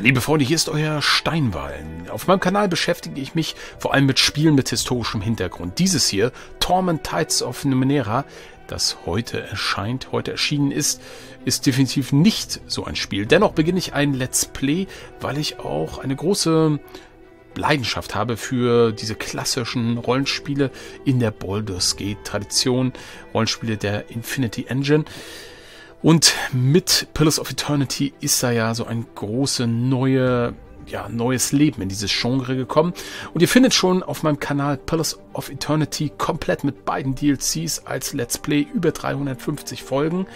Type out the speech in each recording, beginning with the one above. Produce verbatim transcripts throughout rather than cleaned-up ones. Liebe Freunde, hier ist euer Steinwallen. Auf meinem Kanal beschäftige ich mich vor allem mit Spielen mit historischem Hintergrund. Dieses hier, Torment: Tides of Numenera, das heute erscheint, heute erschienen ist, ist definitiv nicht so ein Spiel. Dennoch beginne ich ein Let's Play, weil ich auch eine große Leidenschaft habe für diese klassischen Rollenspiele in der Baldur's Gate Tradition, Rollenspiele der Infinity Engine. Und mit Pillars of Eternity ist da ja so ein große neue, ja, neues Leben in dieses Genre gekommen. Und ihr findet schon auf meinem Kanal Pillars of Eternity komplett mit beiden D L Cs als Let's Play über dreihundertfünfzig Folgen.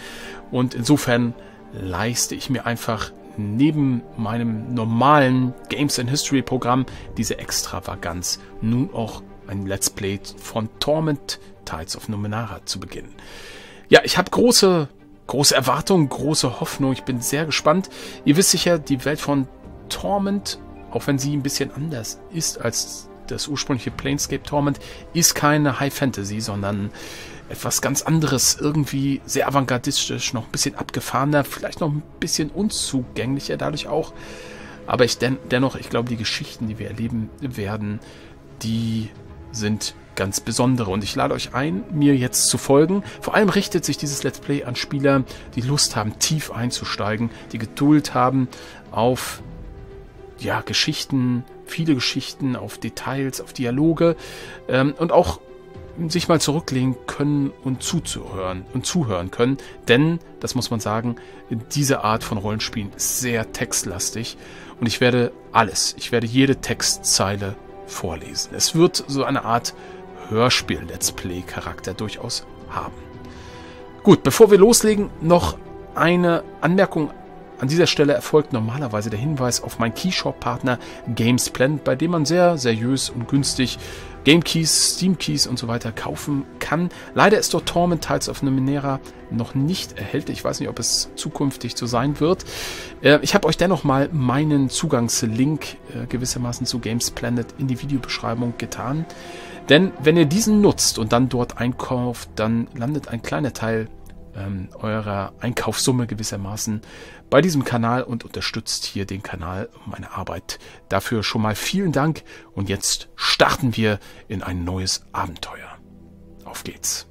Und insofern leiste ich mir einfach neben meinem normalen Games and History Programm diese Extravaganz, nun auch ein Let's Play von Torment: Tides of Numenera zu beginnen. Ja, ich habe große... Große Erwartung, große Hoffnung. Ich bin sehr gespannt. Ihr wisst sicher, die Welt von Torment, auch wenn sie ein bisschen anders ist als das ursprüngliche Planescape Torment, ist keine High Fantasy, sondern etwas ganz anderes. Irgendwie sehr avantgardistisch, noch ein bisschen abgefahrener, vielleicht noch ein bisschen unzugänglicher dadurch auch. Aber ich den, dennoch, ich glaube, die Geschichten, die wir erleben werden, die sind ganz besondere. Und ich lade euch ein, mir jetzt zu folgen. Vor allem richtet sich dieses Let's Play an Spieler, die Lust haben, tief einzusteigen, die Geduld haben auf ja, Geschichten, viele Geschichten, auf Details, auf Dialoge ähm, und auch sich mal zurücklehnen können und zuzuhören und zuhören können. Denn, das muss man sagen, diese Art von Rollenspielen ist sehr textlastig und ich werde alles, ich werde jede Textzeile vorlesen. Es wird so eine Art Hörspiel-Let's Play-Charakter durchaus haben. Gut, bevor wir loslegen, noch eine Anmerkung. An dieser Stelle erfolgt normalerweise der Hinweis auf meinen Keyshop-Partner Gamesplanet, bei dem man sehr seriös und günstig Gamekeys, Steamkeys und so weiter kaufen kann. Leider ist dort Torment: Tides of Numenera noch nicht erhältlich. Ich weiß nicht, ob es zukünftig so sein wird. Ich habe euch dennoch mal meinen Zugangslink gewissermaßen zu Gamesplanet in die Videobeschreibung getan. Denn wenn ihr diesen nutzt und dann dort einkauft, dann landet ein kleiner Teil ähm, eurer Einkaufssumme gewissermaßen bei diesem Kanal und unterstützt hier den Kanal und meine Arbeit. Dafür schon mal vielen Dank und jetzt starten wir in ein neues Abenteuer. Auf geht's!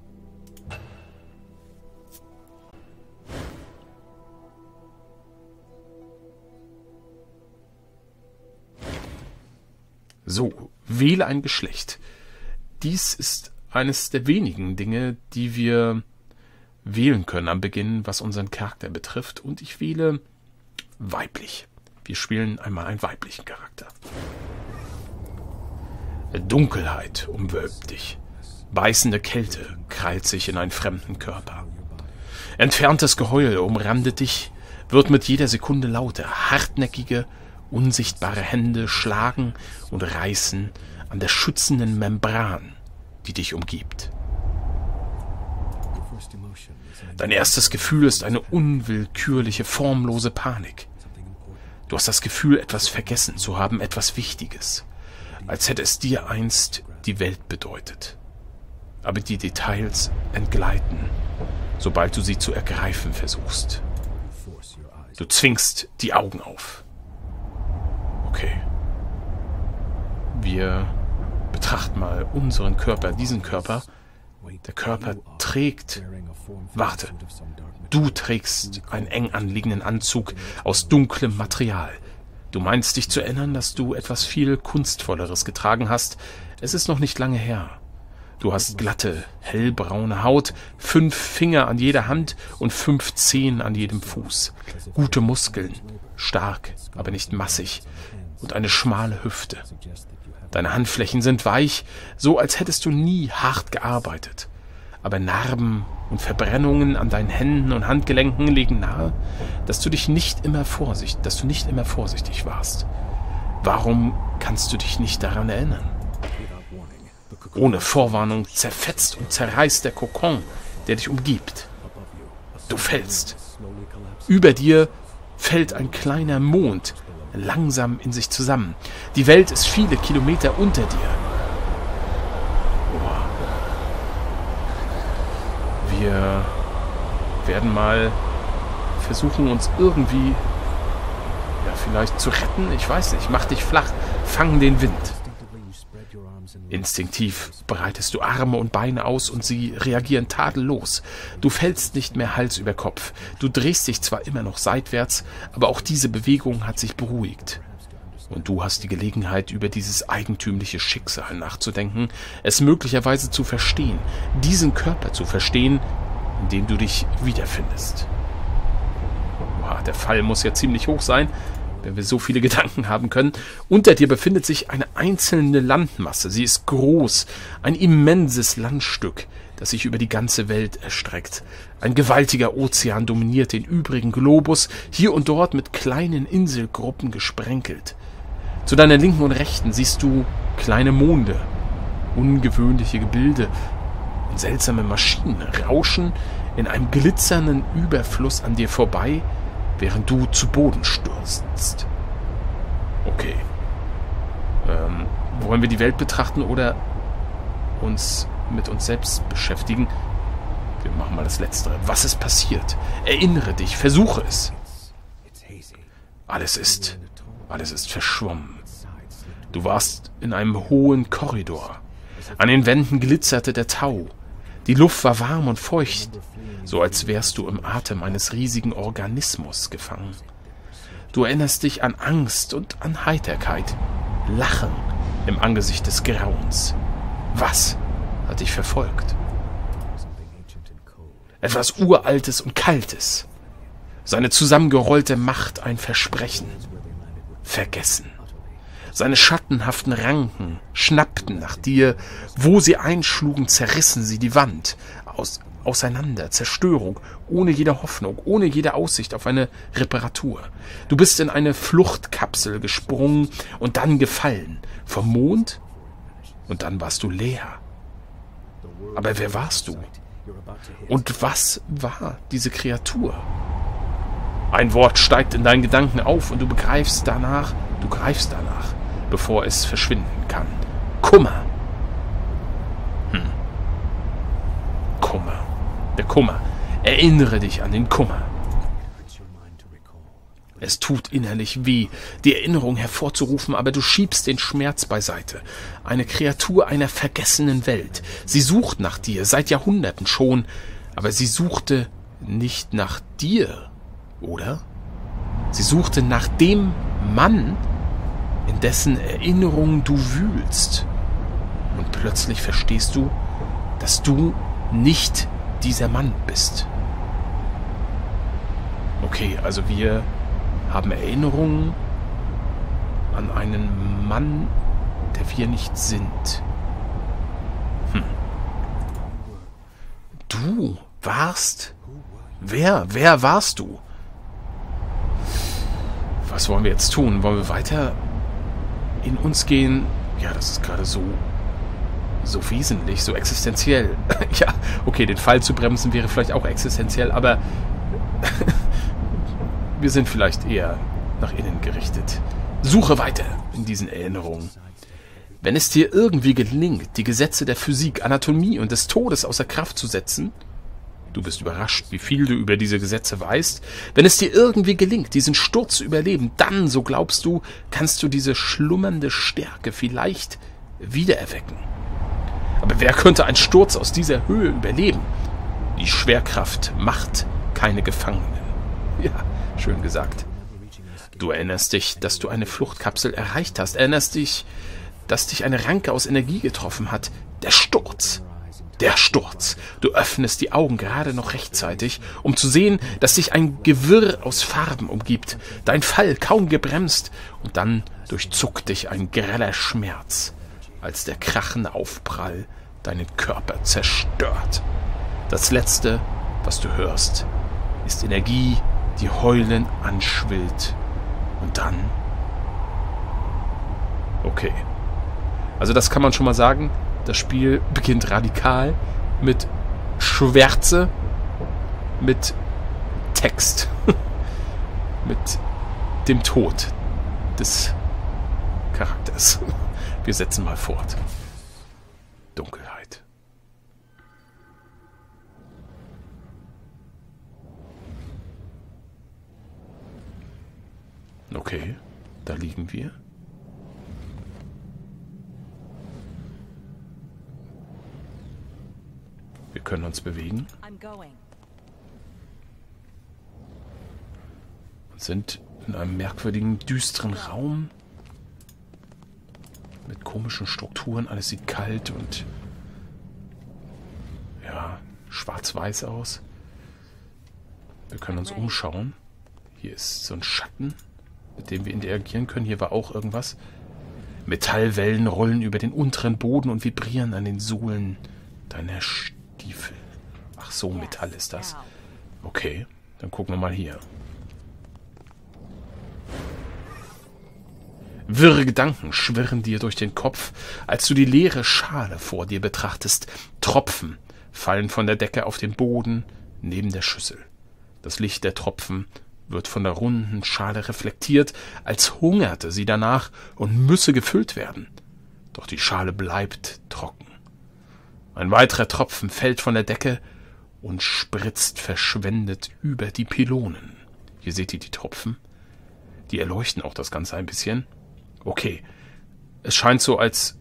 So, wähle ein Geschlecht. Dies ist eines der wenigen Dinge, die wir wählen können am Beginn, was unseren Charakter betrifft. Und ich wähle weiblich. Wir spielen einmal einen weiblichen Charakter. Dunkelheit umwölbt dich. Beißende Kälte krallt sich in einen fremden Körper. Entferntes Geheul umrandet dich, wird mit jeder Sekunde lauter. Hartnäckige, unsichtbare Hände schlagen und reißen an der schützenden Membran, die dich umgibt. Dein erstes Gefühl ist eine unwillkürliche, formlose Panik. Du hast das Gefühl, etwas vergessen zu haben, etwas Wichtiges, als hätte es dir einst die Welt bedeutet. Aber die Details entgleiten, sobald du sie zu ergreifen versuchst. Du zwingst die Augen auf. Okay. Wir betrachten mal unseren Körper, diesen Körper. Der Körper trägt... Warte. Du trägst einen eng anliegenden Anzug aus dunklem Material. Du meinst dich zu erinnern, dass du etwas viel Kunstvolleres getragen hast. Es ist noch nicht lange her. Du hast glatte, hellbraune Haut, fünf Finger an jeder Hand und fünf Zehen an jedem Fuß. Gute Muskeln, stark, aber nicht massig und eine schmale Hüfte. Deine Handflächen sind weich, so als hättest du nie hart gearbeitet. Aber Narben und Verbrennungen an deinen Händen und Handgelenken legen nahe, dass du dich nicht immer vorsichtig, dass du nicht immer vorsichtig warst. Warum kannst du dich nicht daran erinnern? Ohne Vorwarnung zerfetzt und zerreißt der Kokon, der dich umgibt. Du fällst. Über dir fällt ein kleiner Mond langsam in sich zusammen. Die Welt ist viele Kilometer unter dir. Boah. Wir werden mal versuchen, uns irgendwie ja, vielleicht zu retten? Ich weiß nicht. Mach dich flach. Fang den Wind. Instinktiv breitest du Arme und Beine aus und sie reagieren tadellos. Du fällst nicht mehr Hals über Kopf. Du drehst dich zwar immer noch seitwärts, aber auch diese Bewegung hat sich beruhigt. Und du hast die Gelegenheit, über dieses eigentümliche Schicksal nachzudenken, es möglicherweise zu verstehen, diesen Körper zu verstehen, in dem du dich wiederfindest. Oha, der Fall muss ja ziemlich hoch sein, wenn wir so viele Gedanken haben können. Unter dir befindet sich eine einzelne Landmasse. Sie ist groß, ein immenses Landstück, das sich über die ganze Welt erstreckt. Ein gewaltiger Ozean dominiert den übrigen Globus, hier und dort mit kleinen Inselgruppen gesprenkelt. Zu deiner Linken und Rechten siehst du kleine Monde, ungewöhnliche Gebilde und seltsame Maschinen rauschen in einem glitzernden Überfluss an dir vorbei, während du zu Boden stürzt. Okay. Ähm, wollen wir die Welt betrachten oder uns mit uns selbst beschäftigen? Wir machen mal das Letztere. Was ist passiert? Erinnere dich, versuche es. Alles ist... Alles ist verschwommen. Du warst in einem hohen Korridor. An den Wänden glitzerte der Tau. Die Luft war warm und feucht, so als wärst du im Atem eines riesigen Organismus gefangen. Du erinnerst dich an Angst und an Heiterkeit, Lachen im Angesicht des Grauens. Was hat dich verfolgt? Etwas Uraltes und Kaltes. Seine zusammengerollte Macht ein Versprechen. Vergessen. Seine schattenhaften Ranken schnappten nach dir. Wo sie einschlugen, zerrissen sie die Wand. Aus, auseinander, Zerstörung, ohne jede Hoffnung, ohne jede Aussicht auf eine Reparatur. Du bist in eine Fluchtkapsel gesprungen und dann gefallen. Vom Mond und dann warst du leer. Aber wer warst du? Und was war diese Kreatur? Ein Wort steigt in deinen Gedanken auf und du begreifst danach, du greifst danach, bevor es verschwinden kann. Kummer. Hm. Kummer. Der Kummer. Erinnere dich an den Kummer. Es tut innerlich weh, die Erinnerung hervorzurufen, aber du schiebst den Schmerz beiseite. Eine Kreatur einer vergessenen Welt. Sie sucht nach dir, seit Jahrhunderten schon, aber sie suchte nicht nach dir. Oder? Sie suchte nach dem Mann, in dessen Erinnerung du wühlst. Und plötzlich verstehst du, dass du nicht dieser Mann bist. Okay, also wir haben Erinnerungen an einen Mann, der wir nicht sind. Hm. Du warst? Wer? Wer warst du? Was wollen wir jetzt tun? Wollen wir weiter in uns gehen? Ja, das ist gerade so, so wesentlich, so existenziell. Ja, okay, den Fall zu bremsen wäre vielleicht auch existenziell, aber wir sind vielleicht eher nach innen gerichtet. Suche weiter in diesen Erinnerungen. Wenn es dir irgendwie gelingt, die Gesetze der Physik, Anatomie und des Todes außer Kraft zu setzen... Du bist überrascht, wie viel du über diese Gesetze weißt. Wenn es dir irgendwie gelingt, diesen Sturz zu überleben, dann, so glaubst du, kannst du diese schlummernde Stärke vielleicht wiedererwecken. Aber wer könnte einen Sturz aus dieser Höhe überleben? Die Schwerkraft macht keine Gefangenen. Ja, schön gesagt. Du erinnerst dich, dass du eine Fluchtkapsel erreicht hast. Erinnerst dich, dass dich eine Ranke aus Energie getroffen hat. Der Sturz. Der Sturz. Du öffnest die Augen gerade noch rechtzeitig, um zu sehen, dass dich ein Gewirr aus Farben umgibt. Dein Fall kaum gebremst. Und dann durchzuckt dich ein greller Schmerz, als der krachende Aufprall deinen Körper zerstört. Das Letzte, was du hörst, ist Energie, die heulend anschwillt. Und dann... Okay. Also das kann man schon mal sagen... Das Spiel beginnt radikal mit Schwärze, mit Text, mit dem Tod des Charakters. Wir setzen mal fort. Dunkelheit. Okay, da liegen wir. Wir können uns bewegen. Und sind in einem merkwürdigen, düsteren Raum. Mit komischen Strukturen. Alles sieht kalt und ja, schwarz-weiß aus. Wir können uns umschauen. Hier ist so ein Schatten, mit dem wir interagieren können. Hier war auch irgendwas. Metallwellen rollen über den unteren Boden und vibrieren an den Sohlen deiner Stiefel. Ach so, Metall ist das. Okay, dann gucken wir mal hier. Wirre Gedanken schwirren dir durch den Kopf, als du die leere Schale vor dir betrachtest. Tropfen fallen von der Decke auf den Boden neben der Schüssel. Das Licht der Tropfen wird von der runden Schale reflektiert, als hungerte sie danach und müsse gefüllt werden. Doch die Schale bleibt trocken. Ein weiterer Tropfen fällt von der Decke und spritzt verschwendet über die Pylonen. Hier seht ihr die Tropfen. Die erleuchten auch das Ganze ein bisschen. Okay, es scheint so, als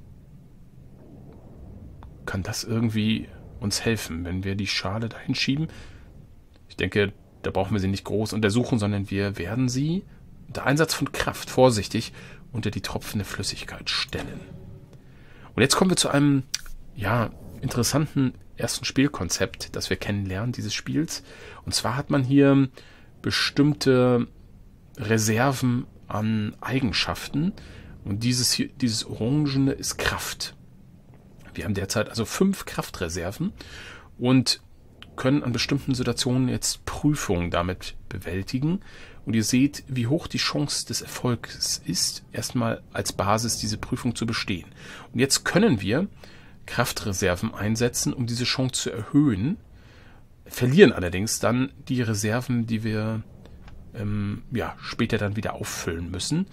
kann das irgendwie uns helfen, wenn wir die Schale dahin schieben. Ich denke, da brauchen wir sie nicht groß untersuchen, sondern wir werden sie unter Einsatz von Kraft vorsichtig unter die tropfende Flüssigkeit stellen. Und jetzt kommen wir zu einem, ja, interessanten ersten Spielkonzept, das wir kennenlernen, dieses Spiels. Und zwar hat man hier bestimmte Reserven an Eigenschaften. Und dieses hier, dieses Orangene ist Kraft. Wir haben derzeit also fünf Kraftreserven und können an bestimmten Situationen jetzt Prüfungen damit bewältigen. Und ihr seht, wie hoch die Chance des Erfolgs ist, erstmal als Basis diese Prüfung zu bestehen. Und jetzt können wir Kraftreserven einsetzen, um diese Chance zu erhöhen, verlieren allerdings dann die Reserven, die wir ähm, ja, später dann wieder auffüllen müssen.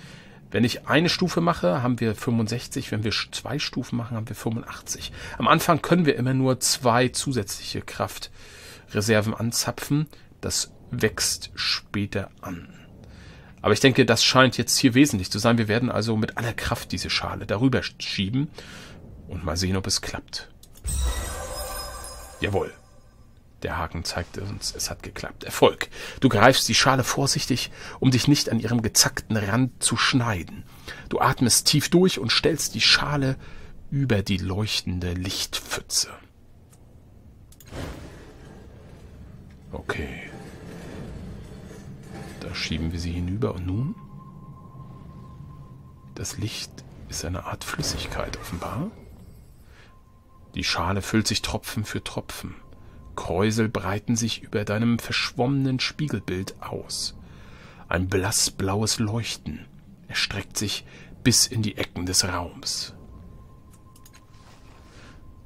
Wenn ich eine Stufe mache, haben wir fünfundsechzig. Wenn wir zwei Stufen machen, haben wir fünfundachtzig. Am Anfang können wir immer nur zwei zusätzliche Kraftreserven anzapfen. Das wächst später an. Aber ich denke, das scheint jetzt hier wesentlich zu sein. Wir werden also mit aller Kraft diese Schale darüber schieben und mal sehen, ob es klappt. Jawohl. Der Haken zeigt uns, es hat geklappt. Erfolg. Du greifst die Schale vorsichtig, um dich nicht an ihrem gezackten Rand zu schneiden. Du atmest tief durch und stellst die Schale über die leuchtende Lichtpfütze. Okay. Da schieben wir sie hinüber und nun? Das Licht ist eine Art Flüssigkeit offenbar. Die Schale füllt sich Tropfen für Tropfen. Kräusel breiten sich über deinem verschwommenen Spiegelbild aus. Ein blassblaues Leuchten erstreckt sich bis in die Ecken des Raums.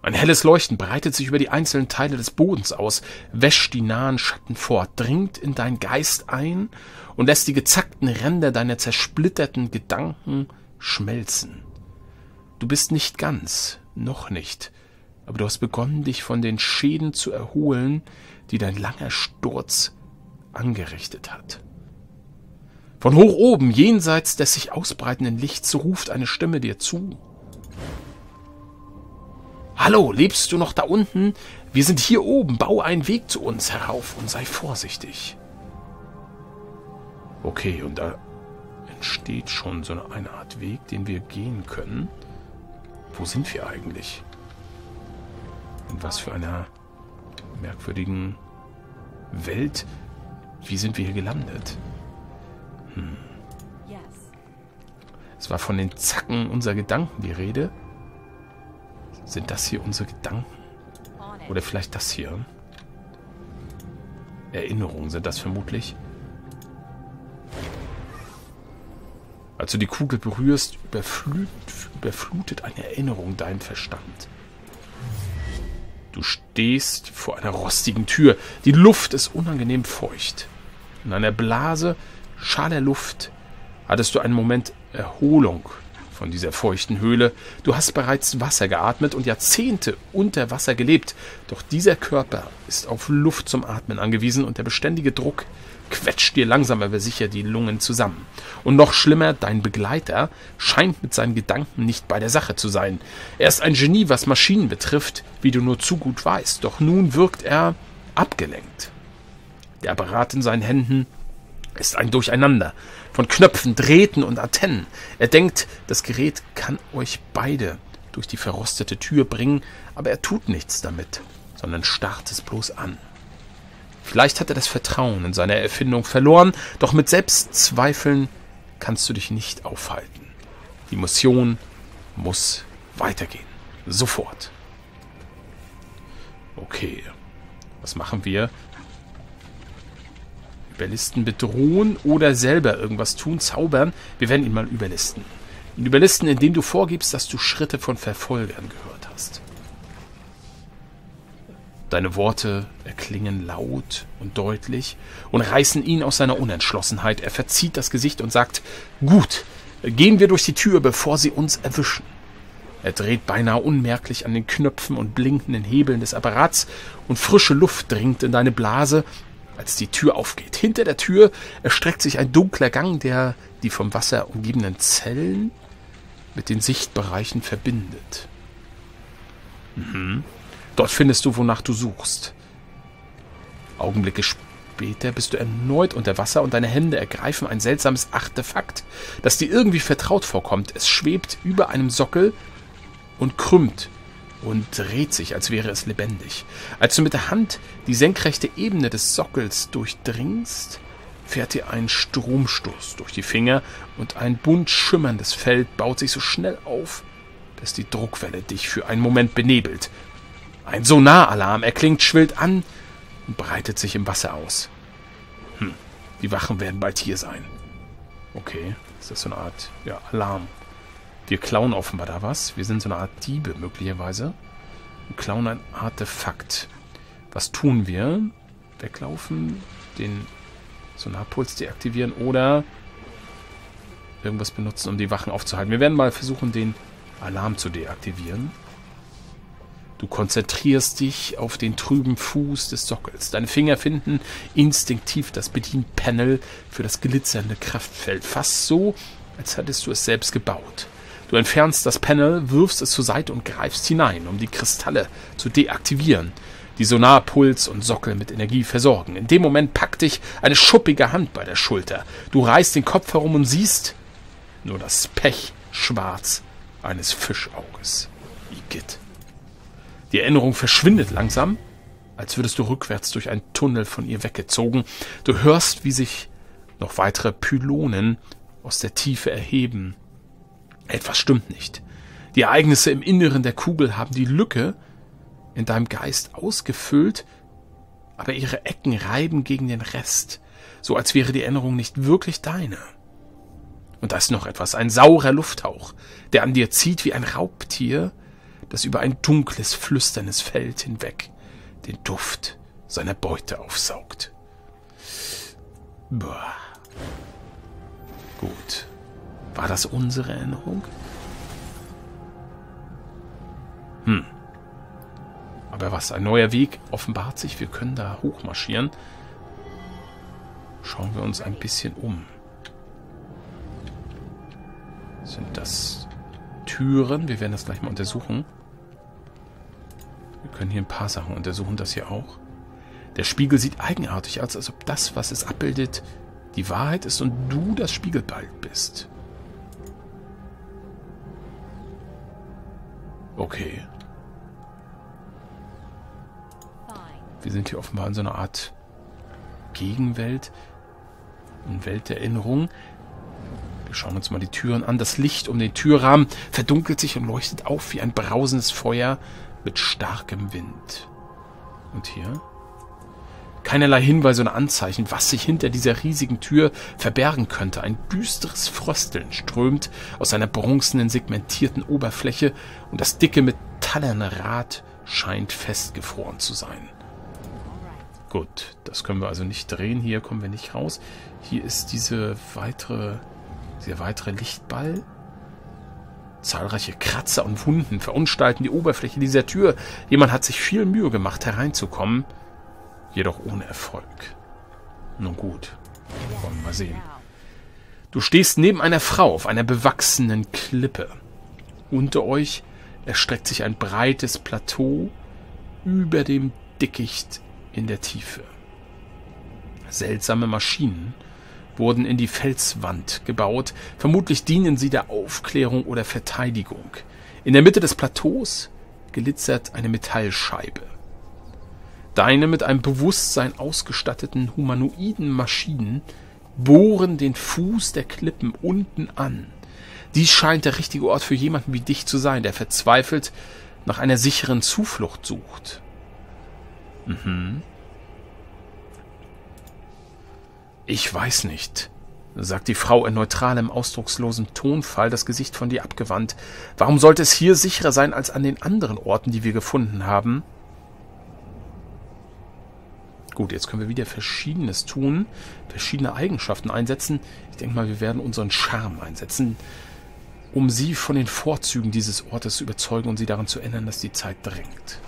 Ein helles Leuchten breitet sich über die einzelnen Teile des Bodens aus, wäscht die nahen Schatten fort, dringt in deinen Geist ein und lässt die gezackten Ränder deiner zersplitterten Gedanken schmelzen. Du bist nicht ganz, noch nicht, aber du hast begonnen, dich von den Schäden zu erholen, die dein langer Sturz angerichtet hat. Von hoch oben, jenseits des sich ausbreitenden Lichts, ruft eine Stimme dir zu. Hallo, lebst du noch da unten? Wir sind hier oben, bau einen Weg zu uns herauf und sei vorsichtig. Okay, und da entsteht schon so eine Art Weg, den wir gehen können. Wo sind wir eigentlich? In was für einer merkwürdigen Welt? Wie sind wir hier gelandet? Hm. Yes. Es war von den Zacken unserer Gedanken die Rede. Sind das hier unsere Gedanken? Oder vielleicht das hier? Erinnerungen sind das vermutlich. Als du die Kugel berührst, überflut, überflutet eine Erinnerung deinen Verstand. Du stehst vor einer rostigen Tür. Die Luft ist unangenehm feucht. In einer Blase schaler Luft hattest du einen Moment Erholung von dieser feuchten Höhle. Du hast bereits Wasser geatmet und Jahrzehnte unter Wasser gelebt. Doch dieser Körper ist auf Luft zum Atmen angewiesen und der beständige Druck quetscht dir langsam aber sicher die Lungen zusammen. Und noch schlimmer, dein Begleiter scheint mit seinen Gedanken nicht bei der Sache zu sein. Er ist ein Genie, was Maschinen betrifft, wie du nur zu gut weißt, doch nun wirkt er abgelenkt. Der Apparat in seinen Händen ist ein Durcheinander von Knöpfen, Drähten und Antennen. Er denkt, das Gerät kann euch beide durch die verrostete Tür bringen, aber er tut nichts damit, sondern starrt es bloß an. Vielleicht hat er das Vertrauen in seine Erfindung verloren, doch mit Selbstzweifeln kannst du dich nicht aufhalten. Die Mission muss weitergehen. Sofort. Okay. Was machen wir? Überlisten bedrohen oder selber irgendwas tun, zaubern. Wir werden ihn mal überlisten. Ihn überlisten, indem du vorgibst, dass du Schritte von Verfolgern gehört hast. Deine Worte erklingen laut und deutlich und reißen ihn aus seiner Unentschlossenheit. Er verzieht das Gesicht und sagt, gut, gehen wir durch die Tür, bevor sie uns erwischen. Er dreht beinahe unmerklich an den Knöpfen und blinkenden Hebeln des Apparats und frische Luft dringt in deine Blase, als die Tür aufgeht. Hinter der Tür erstreckt sich ein dunkler Gang, der die vom Wasser umgebenen Zellen mit den Sichtbereichen verbindet. Mhm. Dort findest du, wonach du suchst. Augenblicke später bist du erneut unter Wasser und deine Hände ergreifen ein seltsames Artefakt, das dir irgendwie vertraut vorkommt. Es schwebt über einem Sockel und krümmt und dreht sich, als wäre es lebendig. Als du mit der Hand die senkrechte Ebene des Sockels durchdringst, fährt dir ein Stromstoß durch die Finger und ein bunt schimmerndes Feld baut sich so schnell auf, dass die Druckwelle dich für einen Moment benebelt. Ein Sonaralarm erklingt, schwillt an und breitet sich im Wasser aus. Hm, die Wachen werden bald hier sein. Okay, ist das so eine Art, ja, Alarm. Wir klauen offenbar da was. Wir sind so eine Art Diebe möglicherweise. Wir klauen ein Artefakt. Was tun wir? Weglaufen, den Sonarpuls deaktivieren oder irgendwas benutzen, um die Wachen aufzuhalten. Wir werden mal versuchen, den Alarm zu deaktivieren. Du konzentrierst dich auf den trüben Fuß des Sockels. Deine Finger finden instinktiv das Bedienpanel für das glitzernde Kraftfeld. Fast so, als hättest du es selbst gebaut. Du entfernst das Panel, wirfst es zur Seite und greifst hinein, um die Kristalle zu deaktivieren, die Sonarpuls und Sockel mit Energie versorgen. In dem Moment packt dich eine schuppige Hand bei der Schulter. Du reißt den Kopf herum und siehst nur das Pechschwarz eines Fischauges. Igitt. Die Erinnerung verschwindet langsam, als würdest du rückwärts durch einen Tunnel von ihr weggezogen. Du hörst, wie sich noch weitere Pylonen aus der Tiefe erheben. Etwas stimmt nicht. Die Ereignisse im Inneren der Kugel haben die Lücke in deinem Geist ausgefüllt, aber ihre Ecken reiben gegen den Rest, so als wäre die Erinnerung nicht wirklich deine. Und da ist noch etwas, ein saurer Lufthauch, der an dir zieht wie ein Raubtier, das über ein dunkles, flüsternes Feld hinweg den Duft seiner Beute aufsaugt. Boah. Gut. War das unsere Erinnerung? Hm. Aber was, ein neuer Weg offenbart sich. Wir können da hochmarschieren. Schauen wir uns ein bisschen um. Sind das Türen? Wir werden das gleich mal untersuchen. Wir können hier ein paar Sachen untersuchen, das hier auch. Der Spiegel sieht eigenartig aus, als ob das, was es abbildet, die Wahrheit ist und du das Spiegelbild bist. Okay. Wir sind hier offenbar in so einer Art Gegenwelt, eine Welt der Erinnerung. Wir schauen uns mal die Türen an. Das Licht um den Türrahmen verdunkelt sich und leuchtet auf wie ein brausendes Feuer mit starkem Wind. Und hier? Keinerlei Hinweise oder Anzeichen, was sich hinter dieser riesigen Tür verbergen könnte. Ein düsteres Frösteln strömt aus einer bronzenen, segmentierten Oberfläche und das dicke, metallene Rad scheint festgefroren zu sein. Gut, das können wir also nicht drehen. Hier kommen wir nicht raus. Hier ist diese weitere... Dieser weitere Lichtball. Zahlreiche Kratzer und Wunden verunstalten die Oberfläche dieser Tür. Jemand hat sich viel Mühe gemacht, hereinzukommen, jedoch ohne Erfolg. Nun gut, wollen wir mal sehen. Du stehst neben einer Frau auf einer bewachsenen Klippe. Unter euch erstreckt sich ein breites Plateau über dem Dickicht in der Tiefe. Seltsame Maschinen wurden in die Felswand gebaut. Vermutlich dienen sie der Aufklärung oder Verteidigung. In der Mitte des Plateaus glitzert eine Metallscheibe. Deine mit einem Bewusstsein ausgestatteten humanoiden Maschinen bohren den Fuß der Klippen unten an. Dies scheint der richtige Ort für jemanden wie dich zu sein, der verzweifelt nach einer sicheren Zuflucht sucht. Mhm. Ich weiß nicht, sagt die Frau in neutralem, ausdruckslosem Tonfall, das Gesicht von dir abgewandt. Warum sollte es hier sicherer sein als an den anderen Orten, die wir gefunden haben? Gut, jetzt können wir wieder Verschiedenes tun, verschiedene Eigenschaften einsetzen. Ich denke mal, wir werden unseren Charme einsetzen, um sie von den Vorzügen dieses Ortes zu überzeugen und sie daran zu erinnern, dass die Zeit drängt.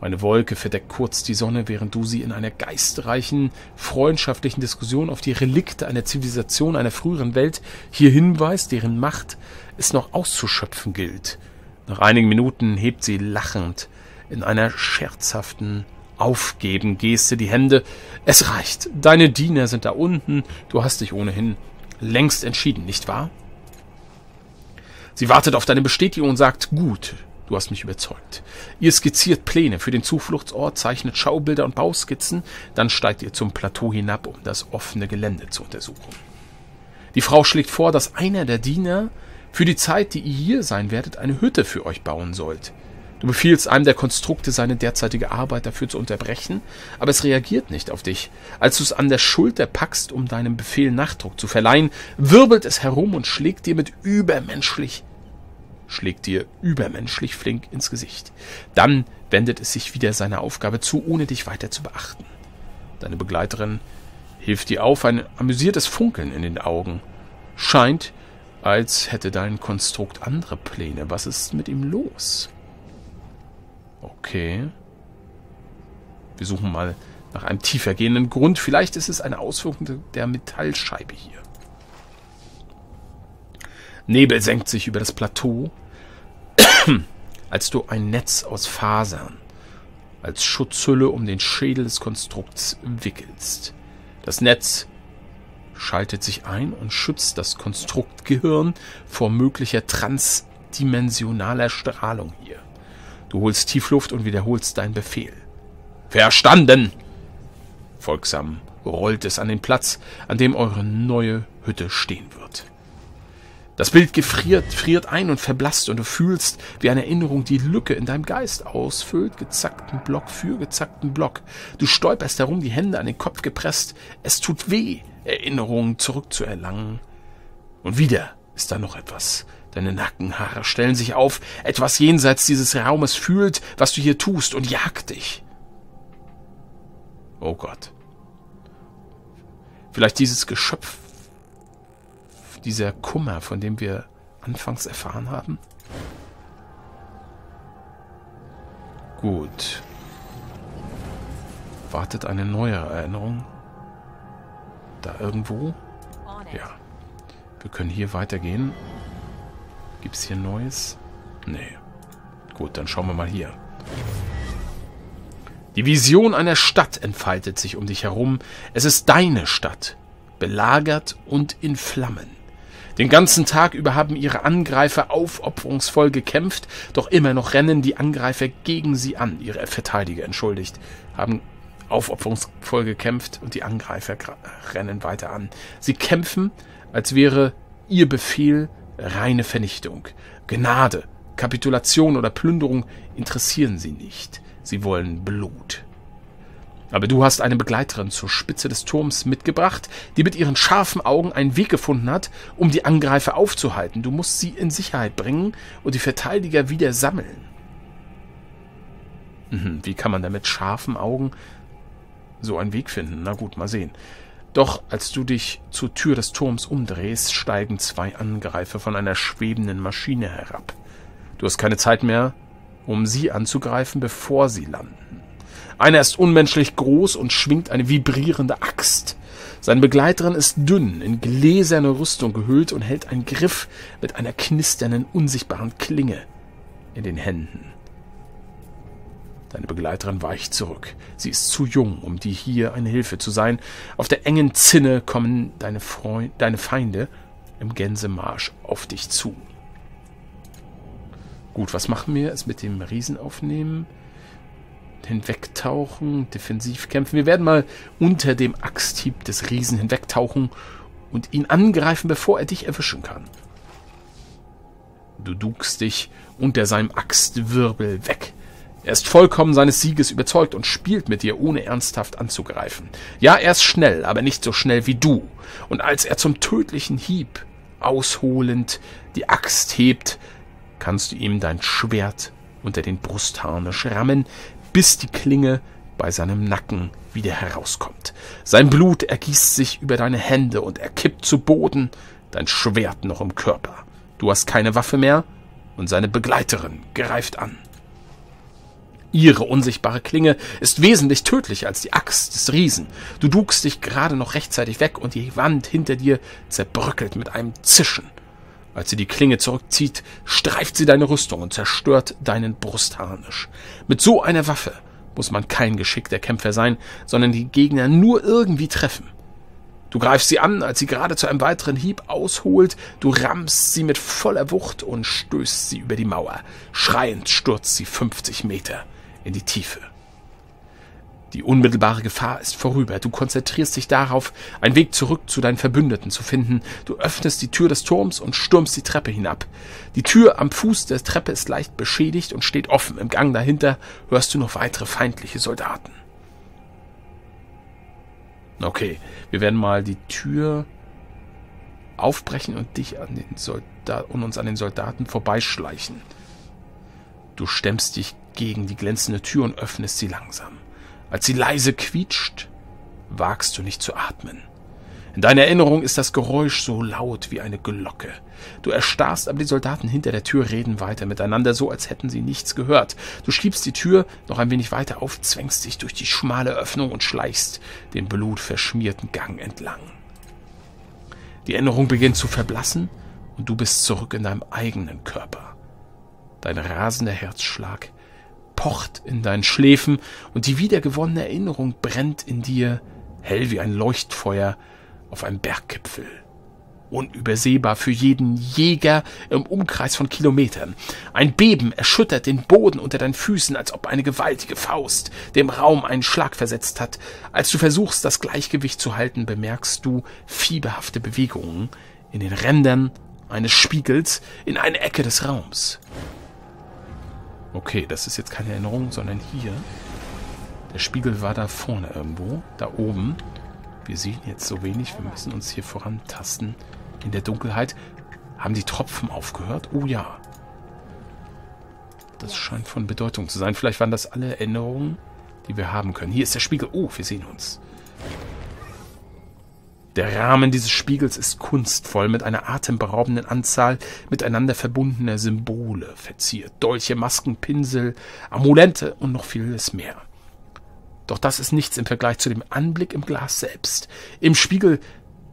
Eine Wolke verdeckt kurz die Sonne, während du sie in einer geistreichen, freundschaftlichen Diskussion auf die Relikte einer Zivilisation einer früheren Welt hier hinweist, deren Macht es noch auszuschöpfen gilt. Nach einigen Minuten hebt sie lachend in einer scherzhaften Aufgeben-Geste die Hände. Es reicht, deine Diener sind da unten, du hast dich ohnehin längst entschieden, nicht wahr? Sie wartet auf deine Bestätigung und sagt, gut, du hast mich überzeugt. Ihr skizziert Pläne für den Zufluchtsort, zeichnet Schaubilder und Bauskizzen, dann steigt ihr zum Plateau hinab, um das offene Gelände zu untersuchen. Die Frau schlägt vor, dass einer der Diener für die Zeit, die ihr hier sein werdet, eine Hütte für euch bauen sollt. Du befiehlst einem der Konstrukte, seine derzeitige Arbeit dafür zu unterbrechen, aber es reagiert nicht auf dich. Als du es an der Schulter packst, um deinem Befehl Nachdruck zu verleihen, wirbelt es herum und schlägt dir mit übermenschlich schlägt dir übermenschlich flink ins Gesicht. Dann wendet es sich wieder seiner Aufgabe zu, ohne dich weiter zu beachten. Deine Begleiterin hilft dir auf, ein amüsiertes Funkeln in den Augen. Scheint, als hätte dein Konstrukt andere Pläne. Was ist mit ihm los? Okay. Wir suchen mal nach einem tiefergehenden Grund. Vielleicht ist es eine Auswirkung der Metallscheibe hier. Nebel senkt sich über das Plateau, als du ein Netz aus Fasern als Schutzhülle um den Schädel des Konstrukts wickelst. Das Netz schaltet sich ein und schützt das Konstruktgehirn vor möglicher transdimensionaler Strahlung hier. Du holst Tiefluft und wiederholst deinen Befehl. Verstanden! Folgsam rollt es an den Platz, an dem eure neue Hütte stehen wird. Das Bild gefriert, friert ein und verblasst und du fühlst, wie eine Erinnerung die Lücke in deinem Geist ausfüllt, gezackten Block für gezackten Block. Du stolperst herum, die Hände an den Kopf gepresst. Es tut weh, Erinnerungen zurückzuerlangen. Und wieder ist da noch etwas. Deine Nackenhaare stellen sich auf. Etwas jenseits dieses Raumes fühlt, was du hier tust und jagt dich. Oh Gott. Vielleicht dieses Geschöpf, dieser Kummer, von dem wir anfangs erfahren haben? Gut. Wartet eine neue Erinnerung? Da irgendwo? Ja. Wir können hier weitergehen. Gibt es hier Neues? Nee. Gut, dann schauen wir mal hier. Die Vision einer Stadt entfaltet sich um dich herum. Es ist deine Stadt, belagert und in Flammen. Den ganzen Tag über haben ihre Angreifer aufopferungsvoll gekämpft, doch immer noch rennen die Angreifer gegen sie an. Ihre Verteidiger, entschuldigt, haben aufopferungsvoll gekämpft und die Angreifer rennen weiter an. Sie kämpfen, als wäre ihr Befehl reine Vernichtung. Gnade, Kapitulation oder Plünderung interessieren sie nicht. Sie wollen Blut. Aber du hast eine Begleiterin zur Spitze des Turms mitgebracht, die mit ihren scharfen Augen einen Weg gefunden hat, um die Angreifer aufzuhalten. Du musst sie in Sicherheit bringen und die Verteidiger wieder sammeln. Hm, wie kann man da mit scharfen Augen so einen Weg finden? Na gut, mal sehen. Doch als du dich zur Tür des Turms umdrehst, steigen zwei Angreifer von einer schwebenden Maschine herab. Du hast keine Zeit mehr, um sie anzugreifen, bevor sie landen. Einer ist unmenschlich groß und schwingt eine vibrierende Axt. Seine Begleiterin ist dünn, in gläserne Rüstung gehüllt und hält einen Griff mit einer knisternden, unsichtbaren Klinge in den Händen. Deine Begleiterin weicht zurück. Sie ist zu jung, um dir hier eine Hilfe zu sein. Auf der engen Zinne kommen deine, Freund, deine Feinde im Gänsemarsch auf dich zu. Gut, was machen wir? Es mit dem Riesen aufnehmen, hinwegtauchen, defensiv kämpfen. Wir werden mal unter dem Axthieb des Riesen hinwegtauchen und ihn angreifen, bevor er dich erwischen kann. Du dugst dich unter seinem Axtwirbel weg. Er ist vollkommen seines Sieges überzeugt und spielt mit dir, ohne ernsthaft anzugreifen. Ja, er ist schnell, aber nicht so schnell wie du. Und als er zum tödlichen Hieb ausholend die Axt hebt, kannst du ihm dein Schwert unter den Brustharnisch rammen, bis die Klinge bei seinem Nacken wieder herauskommt. Sein Blut ergießt sich über deine Hände und er kippt zu Boden, dein Schwert noch im Körper. Du hast keine Waffe mehr und seine Begleiterin greift an. Ihre unsichtbare Klinge ist wesentlich tödlicher als die Axt des Riesen. Du dugst dich gerade noch rechtzeitig weg und die Wand hinter dir zerbröckelt mit einem Zischen. Als sie die Klinge zurückzieht, streift sie deine Rüstung und zerstört deinen Brustharnisch. Mit so einer Waffe muss man kein geschickter Kämpfer sein, sondern die Gegner nur irgendwie treffen. Du greifst sie an, als sie gerade zu einem weiteren Hieb ausholt. Du rammst sie mit voller Wucht und stößt sie über die Mauer. Schreiend stürzt sie fünfzig Meter in die Tiefe. Die unmittelbare Gefahr ist vorüber. Du konzentrierst dich darauf, einen Weg zurück zu deinen Verbündeten zu finden. Du öffnest die Tür des Turms und stürmst die Treppe hinab. Die Tür am Fuß der Treppe ist leicht beschädigt und steht offen. Im Gang dahinter hörst du noch weitere feindliche Soldaten. Okay, wir werden mal die Tür aufbrechen und dich an den Soldaten und uns an den Soldaten vorbeischleichen. Du stemmst dich gegen die glänzende Tür und öffnest sie langsam. Als sie leise quietscht, wagst du nicht zu atmen. In deiner Erinnerung ist das Geräusch so laut wie eine Glocke. Du erstarrst, aber die Soldaten hinter der Tür reden weiter miteinander, so als hätten sie nichts gehört. Du schiebst die Tür noch ein wenig weiter auf, zwängst dich durch die schmale Öffnung und schleichst den blutverschmierten Gang entlang. Die Erinnerung beginnt zu verblassen und du bist zurück in deinem eigenen Körper. Dein rasender Herzschlag pocht in deinen Schläfen und die wiedergewonnene Erinnerung brennt in dir, hell wie ein Leuchtfeuer auf einem Berggipfel. Unübersehbar für jeden Jäger im Umkreis von Kilometern. Ein Beben erschüttert den Boden unter deinen Füßen, als ob eine gewaltige Faust dem Raum einen Schlag versetzt hat. Als du versuchst, das Gleichgewicht zu halten, bemerkst du fieberhafte Bewegungen in den Rändern eines Spiegels in einer Ecke des Raums. Okay, das ist jetzt keine Erinnerung, sondern hier. Der Spiegel war da vorne irgendwo, da oben. Wir sehen jetzt so wenig, wir müssen uns hier vorantasten in der Dunkelheit. Haben die Tropfen aufgehört? Oh ja. Das scheint von Bedeutung zu sein. Vielleicht waren das alle Erinnerungen, die wir haben können. Hier ist der Spiegel. Oh, wir sehen uns. Der Rahmen dieses Spiegels ist kunstvoll, mit einer atemberaubenden Anzahl miteinander verbundener Symbole verziert. Dolche, Masken, Pinsel, Amulette und noch vieles mehr. Doch das ist nichts im Vergleich zu dem Anblick im Glas selbst. Im Spiegel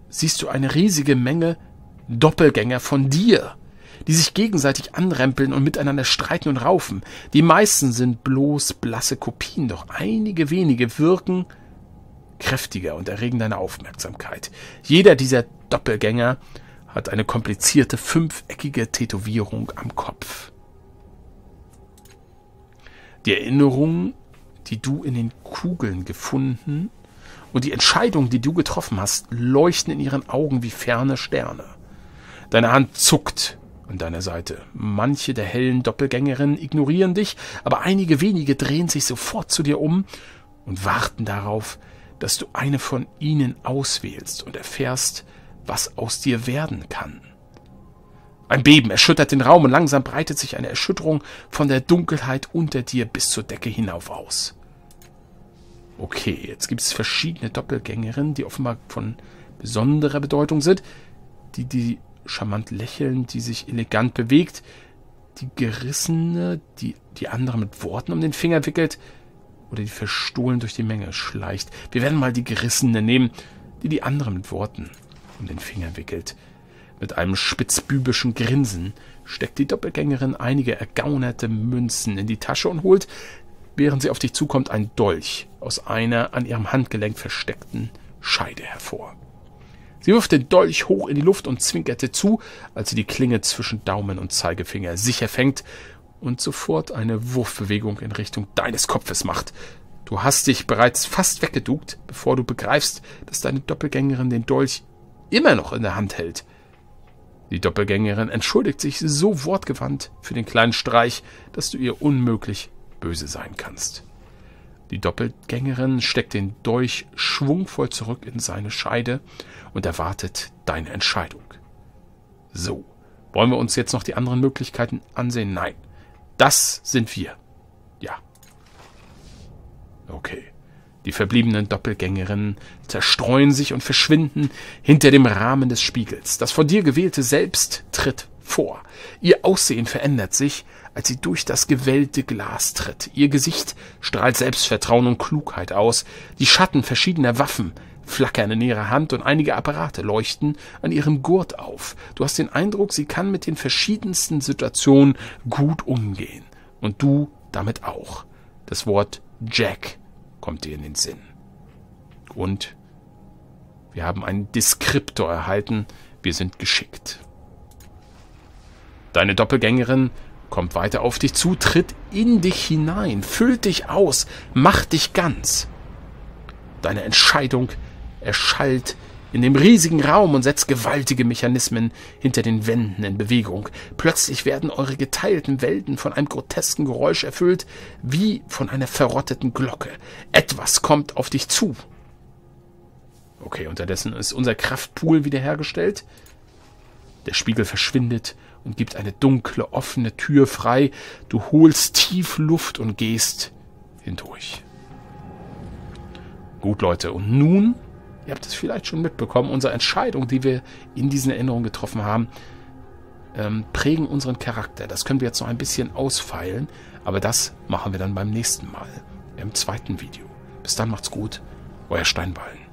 siehst du eine riesige Menge Doppelgänger von dir, die sich gegenseitig anrempeln und miteinander streiten und raufen. Die meisten sind bloß blasse Kopien, doch einige wenige wirken kräftiger und erregen deine Aufmerksamkeit. Jeder dieser Doppelgänger hat eine komplizierte fünfeckige Tätowierung am Kopf. Die Erinnerung, die du in den Kugeln gefunden und die Entscheidung, die du getroffen hast, leuchten in ihren Augen wie ferne Sterne. Deine Hand zuckt an deiner Seite. Manche der hellen Doppelgängerinnen ignorieren dich, aber einige wenige drehen sich sofort zu dir um und warten darauf, dass du eine von ihnen auswählst und erfährst, was aus dir werden kann. Ein Beben erschüttert den Raum und langsam breitet sich eine Erschütterung von der Dunkelheit unter dir bis zur Decke hinauf aus. Okay, jetzt gibt es verschiedene Doppelgängerinnen, die offenbar von besonderer Bedeutung sind. Die, die charmant lächeln, die sich elegant bewegt. Die gerissene, die die andere mit Worten um den Finger wickelt. oder die verstohlen durch die Menge schleicht. Wir werden mal die Gerissene nehmen, die die andere mit Worten um den Finger wickelt. Mit einem spitzbübischen Grinsen steckt die Doppelgängerin einige ergaunerte Münzen in die Tasche und holt, während sie auf dich zukommt, ein Dolch aus einer an ihrem Handgelenk versteckten Scheide hervor. Sie wirft den Dolch hoch in die Luft und zwinkerte zu, als sie die Klinge zwischen Daumen und Zeigefinger sicher fängt und sofort eine Wurfbewegung in Richtung deines Kopfes macht. Du hast dich bereits fast weggeduckt, bevor du begreifst, dass deine Doppelgängerin den Dolch immer noch in der Hand hält. Die Doppelgängerin entschuldigt sich so wortgewandt für den kleinen Streich, dass du ihr unmöglich böse sein kannst. Die Doppelgängerin steckt den Dolch schwungvoll zurück in seine Scheide und erwartet deine Entscheidung. So, wollen wir uns jetzt noch die anderen Möglichkeiten ansehen? Nein, das sind wir. Ja. Okay. Die verbliebenen Doppelgängerinnen zerstreuen sich und verschwinden hinter dem Rahmen des Spiegels. Das von dir gewählte Selbst tritt vor. Ihr Aussehen verändert sich, als sie durch das gewellte Glas tritt. Ihr Gesicht strahlt Selbstvertrauen und Klugheit aus. Die Schatten verschiedener Waffen flackern in ihrer Hand und einige Apparate leuchten an ihrem Gurt auf. Du hast den Eindruck, sie kann mit den verschiedensten Situationen gut umgehen. Und du damit auch. Das Wort Jack kommt dir in den Sinn. Und wir haben einen Deskriptor erhalten. Wir sind geschickt. Deine Doppelgängerin kommt weiter auf dich zu, tritt in dich hinein, füllt dich aus, macht dich ganz. Deine Entscheidung erschallt in dem riesigen Raum und setzt gewaltige Mechanismen hinter den Wänden in Bewegung. Plötzlich werden eure geteilten Welten von einem grotesken Geräusch erfüllt, wie von einer verrotteten Glocke. Etwas kommt auf dich zu. Okay, unterdessen ist unser Kraftpool wiederhergestellt. Der Spiegel verschwindet und gibt eine dunkle, offene Tür frei. Du holst tief Luft und gehst hindurch. Gut, Leute, und nun, ihr habt es vielleicht schon mitbekommen, unsere Entscheidungen, die wir in diesen Erinnerungen getroffen haben, ähm, prägen unseren Charakter. Das können wir jetzt noch ein bisschen ausfeilen, aber das machen wir dann beim nächsten Mal, im zweiten Video. Bis dann, macht's gut, euer Steinwallen.